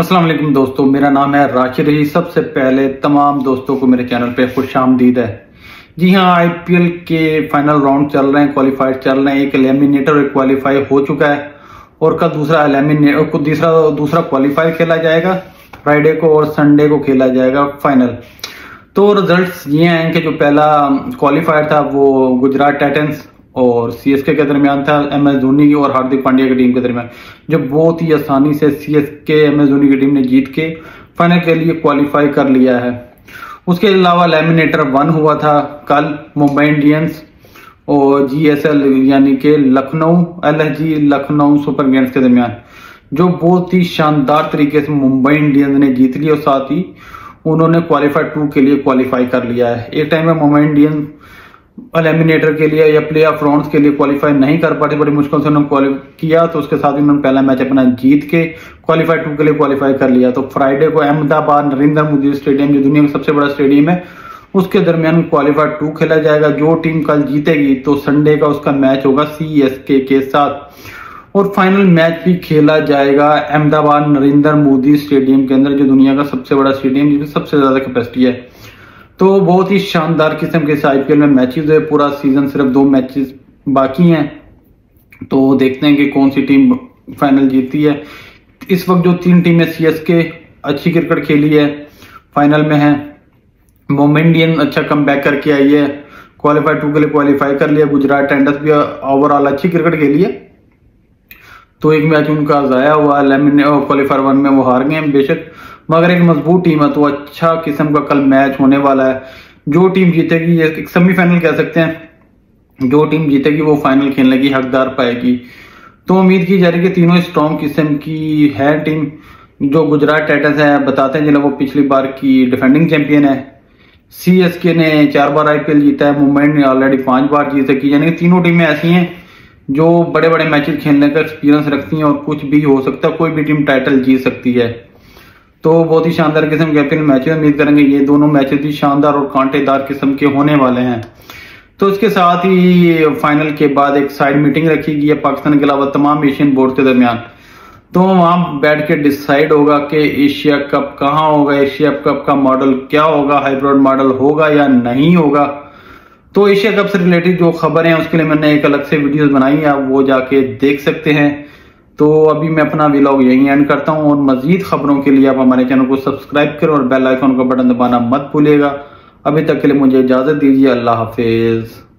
अस्सलाम वालेकुम दोस्तों, मेरा नाम है राशिद। सबसे पहले तमाम दोस्तों को मेरे चैनल पे खुशामदीद है। जी हाँ, आईपीएल के फाइनल राउंड चल रहे हैं, क्वालिफायर चल रहे हैं। एक एलिमिनेटर और क्वालिफाई हो चुका है और कल दूसरा क्वालिफायर खेला जाएगा। फ्राइडे को और संडे को खेला जाएगा फाइनल। तो रिजल्ट ये हैं कि जो पहला क्वालिफायर था वो गुजरात टाइटंस और CSK के दरमियान था, MS धोनी की और हार्दिक पांड्या की टीम के दरमियान, जो बहुत ही आसानी से CSK MS धोनी की टीम ने जीत के फाइनल के लिए क्वालिफाई कर लिया है। उसके अलावा लेमिनेटर 1 हुआ था कल, मुंबई इंडियंस और GSL यानी कि लखनऊ सुपर गेंस के दरमियान, जो बहुत ही शानदार तरीके से मुंबई इंडियंस ने जीत लिया और साथ ही उन्होंने क्वालिफाई 2 के लिए क्वालिफाई कर लिया है। एक टाइम में मुंबई इंडियंस एलिमिनेटर के लिए या प्ले ऑफ राउंड के लिए क्वालिफाई नहीं कर पाते, बड़ी मुश्किल से उन्होंने क्वालिफाई किया। तो उसके साथ ही उन्होंने पहला मैच अपना जीत के क्वालिफाई 2 के लिए क्वालिफाई कर लिया। तो फ्राइडे को अहमदाबाद नरेंद्र मोदी स्टेडियम, जो दुनिया का सबसे बड़ा स्टेडियम है, उसके दरमियान क्वालिफाई 2 खेला जाएगा। जो टीम कल जीतेगी तो संडे का उसका मैच होगा CSK के साथ और फाइनल मैच भी खेला जाएगा अहमदाबाद नरेंद्र मोदी स्टेडियम के अंदर, जो दुनिया का सबसे बड़ा स्टेडियम जिसमें सबसे ज्यादा कैपेसिटी है। तो बहुत ही शानदार किस्म के इस IPL में मैचेस है। पूरा सीजन सिर्फ 2 मैचेस बाकी हैं, तो देखते हैं कि कौन सी टीम फाइनल जीतती है। इस वक्त जो 3 टीमें, CSK अच्छी क्रिकेट खेली है, फाइनल में है। मुंबई इंडियन अच्छा कमबैक करके आई है, क्वालिफाई 2 के लिए क्वालिफाई कर लिया। गुजरात टाइटंस भी ओवरऑल अच्छी क्रिकेट खेली है, तो एक मैच उनका जाया हुआ, क्वालिफायर 1 में वो हार गए बेशक, मगर एक मजबूत टीम है। तो अच्छा किस्म का कल मैच होने वाला है। जो टीम जीतेगी, एक सेमीफाइनल कह सकते हैं, जो टीम जीतेगी वो फाइनल खेलने की हकदार पाएगी। तो उम्मीद की जा रही है कि तीनों स्ट्रॉन्ग किस्म की है टीम। जो गुजरात टाइटंस है, बताते हैं जिन्हें, वो पिछली बार की डिफेंडिंग चैंपियन है। CSK ने 4 बार IPL जीता है, मुंबई ने ऑलरेडी 5 बार जीत चुकी, यानी तीनों टीमें ऐसी हैं जो बड़े बड़े मैचेस खेलने का एक्सपीरियंस रखती हैं और कुछ भी हो सकता है, कोई भी टीम टाइटल जीत सकती है। तो बहुत ही शानदार किस्म के IPL मैचेस, उम्मीद करेंगे ये दोनों मैचेस भी शानदार और कांटेदार किस्म के होने वाले हैं। तो इसके साथ ही फाइनल के बाद एक साइड मीटिंग रखी गई है पाकिस्तान के अलावा तमाम एशियन बोर्ड के दरमियान, तो वहां बैठ के डिसाइड होगा कि एशिया कप कहाँ होगा, एशिया कप का मॉडल क्या होगा, हाइब्रिड मॉडल होगा या नहीं होगा। तो एशिया कप से रिलेटेड जो खबर है उसके लिए मैंने एक अलग से वीडियोस बनाई है, आप वो जाके देख सकते हैं। तो अभी मैं अपना व्लॉग यहीं एंड करता हूं और मजीद खबरों के लिए आप हमारे चैनल को सब्सक्राइब करें और बेल आइकन का बटन दबाना मत भूलिएगा। अभी तक के लिए मुझे इजाजत दीजिए, अल्लाह हाफिज।